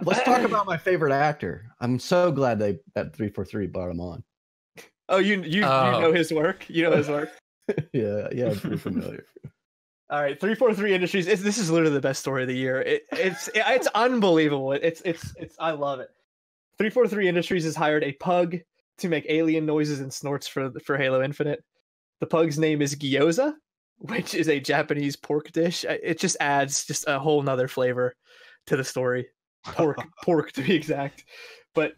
Let's talk about my favorite actor. I'm so glad they at 343 brought him on. Oh, you know his work. You know his work. yeah, I'm pretty familiar. All right, 343 Industries. This is literally the best story of the year. It's unbelievable. It's I love it. 343 Industries has hired a pug to make alien noises and snorts for Halo Infinite. The pug's name is Gyoza, which is a Japanese pork dish. It just adds just a whole nother flavor to the story. Pork to be exact. But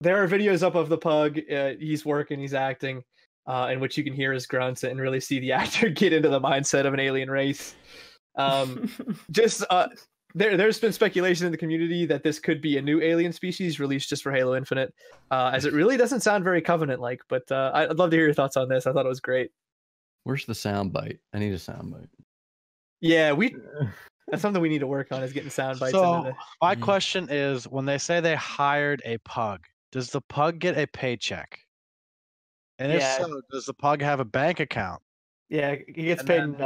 there are videos up of the pug. He's working, he's acting, in which you can hear his grunts and really see the actor get into the mindset of an alien race. There's been speculation in the community that this could be a new alien species released just for Halo Infinite, as it really doesn't sound very Covenant-like. But I'd love to hear your thoughts on this. I thought it was great. Where's the soundbite? I need a soundbite. Yeah, that's something we need to work on, is getting soundbites. So my question is, when they say they hired a pug, does the pug get a paycheck? And if so, does the pug have a bank account? Yeah, he gets paid in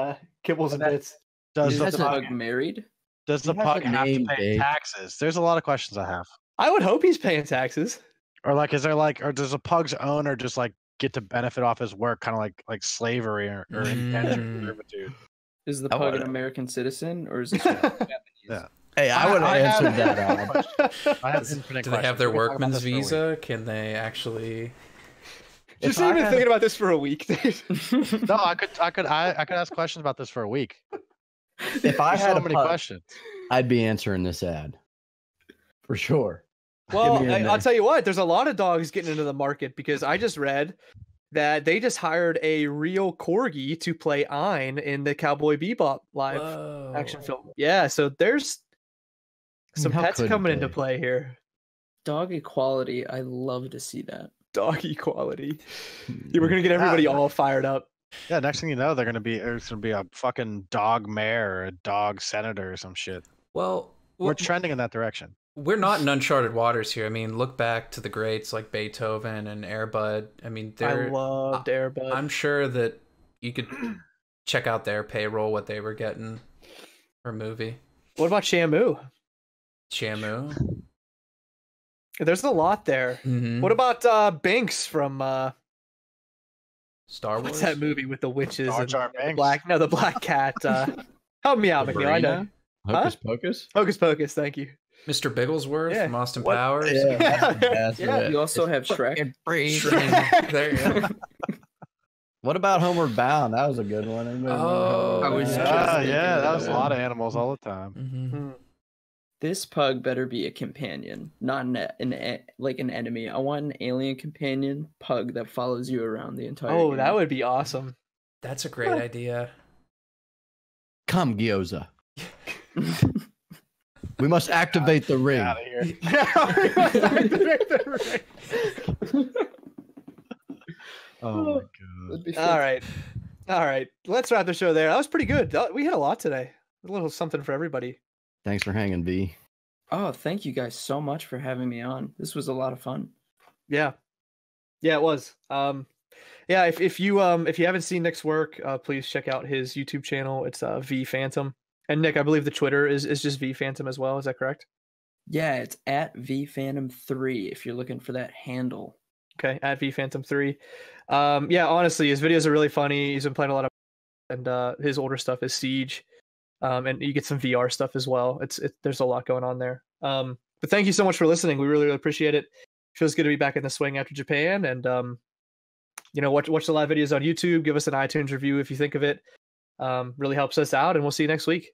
kibbles and bits. Does the pug married? Does the pug have to pay taxes? There's a lot of questions I have. I would hope he's paying taxes. Or or does the pug's owner just get to benefit off his work, kind of like slavery or indentured servitude? Is the pug an American citizen, or is it Japanese? Yeah. Hey, I would answer that. Do they have their workman's visa? Can they actually? Just even thinking about this for a week. No, I could ask questions about this for a week. If I had so many questions, I'd be answering this ad for sure. Well, I'll tell you what. There's a lot of dogs getting into the market, because I just read that they just hired a real corgi to play Ein in the Cowboy Bebop live action film. Yeah, so there's some pets coming into play here. Dog equality. I love to see that. Dog equality. Yeah, we're gonna get everybody all fired up. Yeah, next thing you know, there's gonna be a fucking dog mayor or a dog senator or some shit. Well, we're trending in that direction. We're not in uncharted waters here. I mean, look back to the greats like Beethoven and Airbud. I mean, I loved Airbud. I'm sure that you could check out their payroll, what they were getting per movie. What about Shamu? Shamu? There's a lot there. Mm-hmm. What about Binks from Star Wars? What's that movie with the witches and the black cat? Help me out, McNeil. I know. Hocus Pocus? Hocus Pocus, thank you. Mr. Bigglesworth from Austin Powers. Yeah. You also have Shrek. Shrek. There you go. What about Homeward Bound? That was a good one. That was a lot of animals all the time. Mm-hmm. This pug better be a companion, not an enemy. I want an alien companion pug that follows you around the entire game. That would be awesome. That's a great idea. Come, Gyoza. We must activate the ring. Out of here. We must activate the ring. Oh my god. All right. Let's wrap the show there. That was pretty good. We had a lot today. A little something for everybody. Thanks for hanging, V. Oh, thank you guys so much for having me on. This was a lot of fun. Yeah, it was. Yeah, if you haven't seen Nick's work, please check out his YouTube channel. It's V Phantom. And Nick, I believe the Twitter is just V Phantom as well. Is that correct? Yeah, it's at V Phantom3 if you're looking for that handle. Okay, at V Phantom3. Yeah, honestly, his videos are really funny. He's been playing a lot of, and his older stuff is Siege. And you get some VR stuff as well. There's a lot going on there. But thank you so much for listening. We really, really appreciate it. Feels good to be back in the swing after Japan. And watch the live videos on YouTube. Give us an iTunes review if you think of it. Really helps us out. And we'll see you next week.